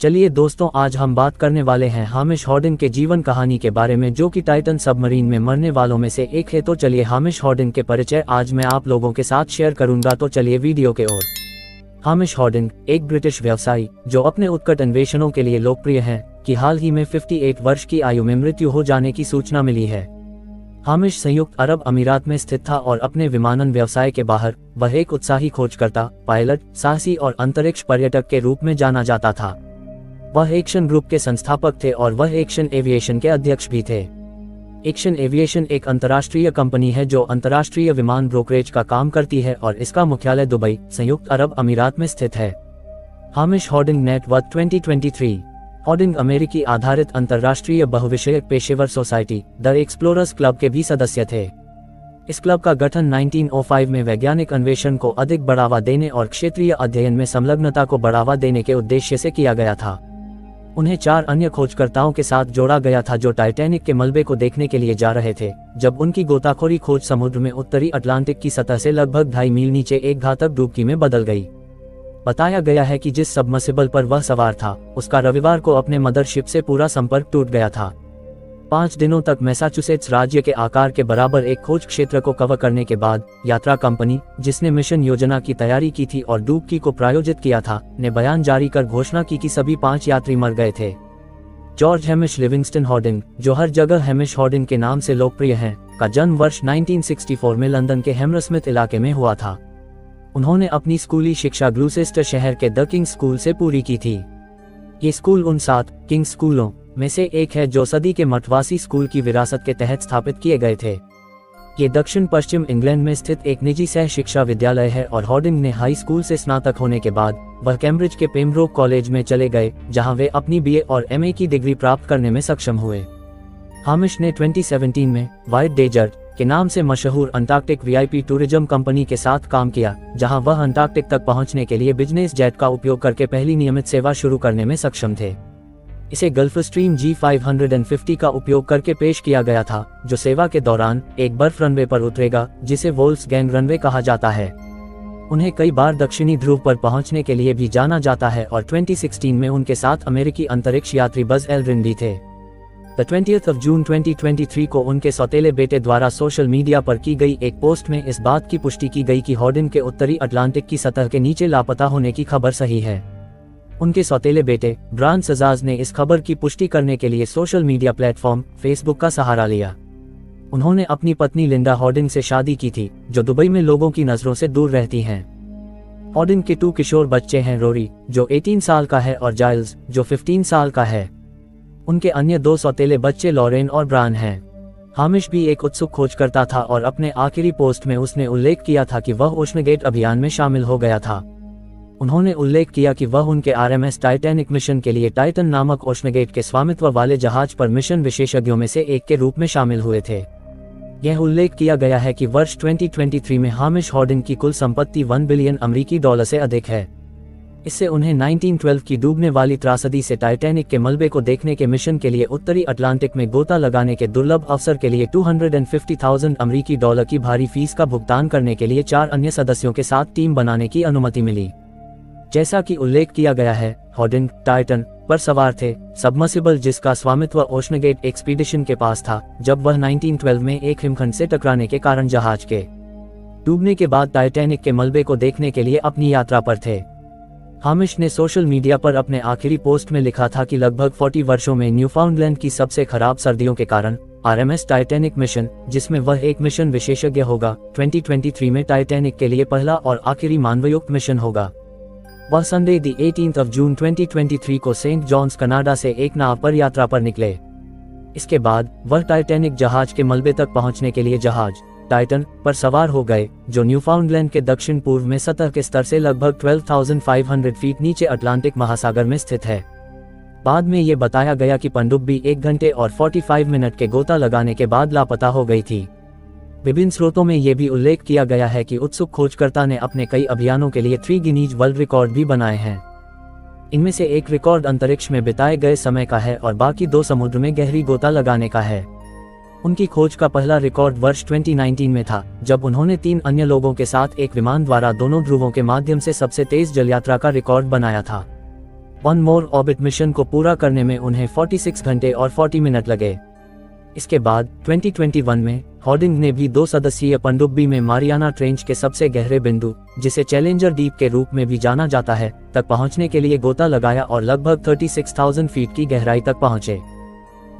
चलिए दोस्तों, आज हम बात करने वाले हैं हामिश हार्डिंग के जीवन कहानी के बारे में, जो कि टाइटन सबमरीन में मरने वालों में से एक है। तो चलिए, हामिश हार्डिंग के परिचय आज मैं आप लोगों के साथ शेयर करूंगा, तो चलिए वीडियो के ओर। हामिश हार्डिंग एक ब्रिटिश व्यवसायी जो अपने उत्कट अन्वेषणों के लिए लोकप्रिय हैं, कि हाल ही में 58 वर्ष की आयु में मृत्यु हो जाने की सूचना मिली है। हामिश संयुक्त अरब अमीरात में स्थित था और अपने विमानन व्यवसाय के बाहर वह एक उत्साही खोजकर्ता, पायलट, साहसी और अंतरिक्ष पर्यटक के रूप में जाना जाता था। वह एक्शन ग्रुप के संस्थापक थे और वह एक्शन एविएशन के अध्यक्ष भी थे। एक्शन एविएशन एक अंतर्राष्ट्रीय कंपनी है जो अंतर्राष्ट्रीय विमान ब्रोकरेज का काम करती है और इसका मुख्यालय दुबई, संयुक्त अरब अमीरात में स्थित है। Hamish Harding net worth 2023। हार्डिंग अमेरिकी आधारित अंतर्राष्ट्रीय बहुविषयक पेशेवर सोसाइटी द एक्सप्लोरर्स क्लब के भी सदस्य थे। इस क्लब का गठन 1905 में वैज्ञानिक अन्वेषण को अधिक बढ़ावा देने और क्षेत्रीय अध्ययन में संलग्नता को बढ़ावा देने के उद्देश्य से किया गया था। उन्हें 4 अन्य खोजकर्ताओं के साथ जोड़ा गया था जो टाइटैनिक के मलबे को देखने के लिए जा रहे थे, जब उनकी गोताखोरी खोज समुद्र में उत्तरी अटलांटिक की सतह से लगभग 2.5 मील नीचे एक घातक डुबकी में बदल गई। बताया गया है कि जिस सबमर्सिबल पर वह सवार था, उसका रविवार को अपने मदरशिप से पूरा संपर्क टूट गया था। 5 दिनों तक मैसाचुसेट्स राज्य के आकार के बराबर एक खोज क्षेत्र को कवर करने के बाद, यात्रा कंपनी, जिसने मिशन योजना की तैयारी की थी और डुबकी को प्रायोजित किया था, ने बयान जारी कर घोषणा की कि सभी 5 यात्री मर गए थे। जॉर्ज हेमिश लिविंगस्टन हार्डिंग, जो हर जगह हेमिश हार्डिंग के नाम से लोकप्रिय हैं, का जन्म वर्ष 1964 में लंदन के हैमरस्मिथ इलाके में हुआ था। उन्होंने अपनी स्कूली शिक्षा ग्लूसेस्टर शहर के द किंग्स स्कूल से पूरी की थी। ये स्कूल उन 7 किंग्स स्कूलों में से एक है जो सदी के मठवासी स्कूल की विरासत के तहत स्थापित किए गए थे। ये दक्षिण पश्चिम इंग्लैंड में स्थित एक निजी सह शिक्षा विद्यालय है और हार्डिंग ने हाई स्कूल से स्नातक होने के बाद वह कैम्ब्रिज के पेमब्रोक कॉलेज में चले गए, जहां वे अपनी बीए और एमए की डिग्री प्राप्त करने में सक्षम हुए। हामिश ने 2017 में व्हाइट डेजर्ट के नाम से मशहूर अंटार्कटिक VIP टूरिज्म कंपनी के साथ काम किया, जहाँ वह अंटार्कटिक तक पहुँचने के लिए बिजनेस जेट का उपयोग करके पहली नियमित सेवा शुरू करने में सक्षम थे। इसे गल्फस्ट्रीम G550 का उपयोग करके पेश किया गया था, जो सेवा के दौरान एक बर्फ रनवे पर उतरेगा, जिसे वोल्फ्सगैंग रनवे कहा जाता है। उन्हें कई बार दक्षिणी ध्रुव पर पहुंचने के लिए भी जाना जाता है और 2016 में उनके साथ अमेरिकी अंतरिक्ष यात्री बज़ एल्ड्रिन भी थे। 20 जून 2023 को उनके सौतेले बेटे द्वारा सोशल मीडिया पर की गई एक पोस्ट में इस बात की पुष्टि की गई कि हार्डिंग के उत्तरी अटलांटिक की सतह के नीचे लापता होने की खबर सही है। उनके सौतेले बेटे ब्रांड सजाज ने इस खबर की पुष्टि करने के लिए सोशल मीडिया प्लेटफॉर्म फेसबुक का सहारा लिया। उन्होंने अपनी पत्नी लिंडा हार्डिंग से शादी की थी, जो दुबई में लोगों की नज़रों से दूर रहती हैं। हार्डिंग के 2 किशोर बच्चे हैं, रोरी, जो 18 साल का है, और जाइल्स, जो 15 साल का है। उनके अन्य 2 सौतेले बच्चे लॉरेन और ब्रान हैं। हामिश भी एक उत्सुक खोजकर्ता था और अपने आखिरी पोस्ट में उसने उल्लेख किया था कि वह ओशनगेट अभियान में शामिल हो गया था। उन्होंने उल्लेख किया कि वह उनके RMS टाइटैनिक मिशन के लिए टाइटन नामक ओशनगेट के स्वामित्व वाले जहाज पर मिशन विशेषज्ञों में से एक के रूप में शामिल हुए थे। यह उल्लेख किया गया है कि वर्ष 2023 में हामिश हार्डिंग की कुल संपत्ति $1 बिलियन से अधिक है। इससे उन्हें 1912 की डूबने वाली त्रासदी से टाइटैनिक के मलबे को देखने के मिशन के लिए उत्तरी अटलांटिक में गोता लगाने के दुर्लभ अवसर के लिए $250,000 की भारी फीस का भुगतान करने के लिए 4 अन्य सदस्यों के साथ टीम बनाने की अनुमति मिली। जैसा कि उल्लेख किया गया है, हार्डिंग टाइटन पर सवार थे, सबमर्सिबल जिसका स्वामित्व ओशनगेट एक्सपीडिशन के पास था, जब वह 1912 में एक हिमखंड से टकराने के कारण जहाज के डूबने के बाद टाइटैनिक के मलबे को देखने के लिए अपनी यात्रा पर थे। हामिश ने सोशल मीडिया पर अपने आखिरी पोस्ट में लिखा था कि लगभग 40 वर्षों में न्यूफाउंडलैंड की सबसे खराब सर्दियों के कारण RMS टाइटैनिक मिशन, जिसमें वह एक मिशन विशेषज्ञ होगा, 2023 में टाइटैनिक के लिए पहला और आखिरी मानवयुक्त मिशन होगा। वह संडे 18 जून 2023 को सेंट जॉन्स, कनाडा से एक नाव पर यात्रा पर निकले। इसके बाद वह टाइटैनिक जहाज के मलबे तक पहुंचने के लिए जहाज टाइटन पर सवार हो गए, जो न्यूफाउंडलैंड के दक्षिण पूर्व में सतह के स्तर से लगभग 12,500 फीट नीचे अटलांटिक महासागर में स्थित है। बाद में ये बताया गया कि पनडुब्बी 1 घंटे और 45 मिनट के गोता लगाने के बाद लापता हो गई थी। विभिन्न स्रोतों में यह भी उल्लेख किया गया है कि उत्सुक खोजकर्ता ने अपने कई अभियानों के लिए 3 गिनीज वर्ल्ड रिकॉर्ड भी बनाए हैं। इनमें से एक रिकॉर्ड अंतरिक्ष में बिताए गए समय का है और बाकी 2 समुद्र में गहरी गोता लगाने का है। उनकी खोज का पहला रिकॉर्ड वर्ष 2019 में था, जब उन्होंने 3 अन्य लोगों के साथ एक विमान द्वारा दोनों ध्रुवों के माध्यम से सबसे तेज जल यात्रा का रिकॉर्ड बनाया था। वन मोर ऑर्बिट मिशन को पूरा करने में उन्हें 46 घंटे और 40 मिनट लगे। इसके बाद 2021 में हार्डिंग ने भी 2 सदस्यीय पनडुब्बी में मारियाना ट्रेंच के सबसे गहरे बिंदु, जिसे चैलेंजर डीप के रूप में भी जाना जाता है, तक पहुंचने के लिए गोता लगाया और लगभग 36,000 फीट की गहराई तक पहुंचे।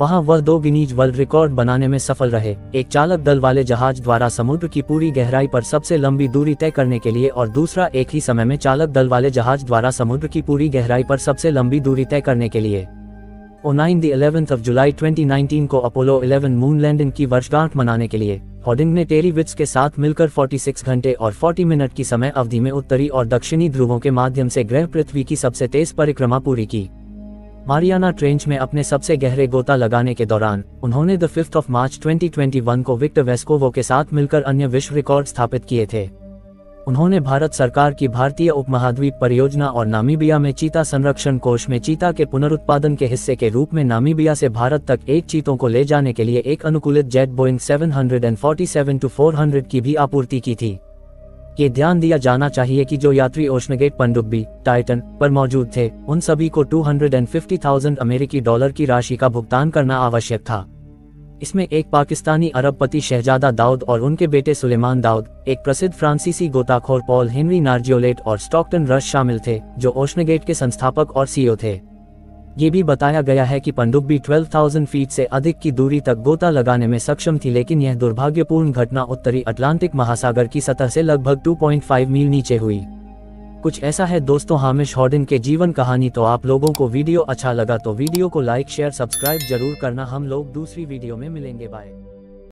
वहां वह 2 गिनीज वर्ल्ड रिकॉर्ड बनाने में सफल रहे, एक चालक दल वाले जहाज द्वारा समुद्र की पूरी गहराई पर सबसे लंबी दूरी तय करने के लिए और दूसरा एक ही समय में चालक दल वाले जहाज द्वारा समुद्र की पूरी गहराई पर सबसे लंबी दूरी तय करने के लिए। ऑन 11 जुलाई 2019 को अपोलो 11 मून लैंडिंग की वर्षगांठ मनाने के लिए हार्डिंग ने टेरी विट्स के साथ मिलकर 46 घंटे और 40 मिनट की समय अवधि में उत्तरी और दक्षिणी ध्रुवों के माध्यम से ग्रह पृथ्वी की सबसे तेज परिक्रमा पूरी की। मारियाना ट्रेंच में अपने सबसे गहरे गोता लगाने के दौरान उन्होंने 5 मार्च 2021 को विक्टर वेस्कोवो के साथ मिलकर अन्य विश्व रिकॉर्ड स्थापित किए थे। उन्होंने भारत सरकार की भारतीय उपमहाद्वीप परियोजना और नामीबिया में चीता संरक्षण कोष में चीता के पुनरुत्पादन के हिस्से के रूप में नामीबिया से भारत तक 8 चीतों को ले जाने के लिए एक अनुकूलित जेट बोइंग 747-400 की भी आपूर्ति की थी। ये ध्यान दिया जाना चाहिए कि जो यात्री ओशनगेट पनडुब्बी टाइटन पर मौजूद थे, उन सभी को $250,000 अमेरिकी की राशि का भुगतान करना आवश्यक था। इसमें एक पाकिस्तानी अरबपति शहजादा दाऊद और उनके बेटे सुलेमान दाऊद, एक प्रसिद्ध फ्रांसीसी गोताखोर पॉल हेनरी नार्जियोलेट और स्टॉकटन रश शामिल थे, जो ओशनगेट के संस्थापक और सीईओ थे। ये भी बताया गया है कि पनडुब्बी 12,000 फीट से अधिक की दूरी तक गोता लगाने में सक्षम थी, लेकिन यह दुर्भाग्यपूर्ण घटना उत्तरी अटलांटिक महासागर की सतह से लगभग 2.5 मील नीचे हुई। कुछ ऐसा है दोस्तों हामिश हार्डिंग के जीवन कहानी। तो आप लोगों को वीडियो अच्छा लगा तो वीडियो को लाइक शेयर सब्सक्राइब जरूर करना। हम लोग दूसरी वीडियो में मिलेंगे, बाय।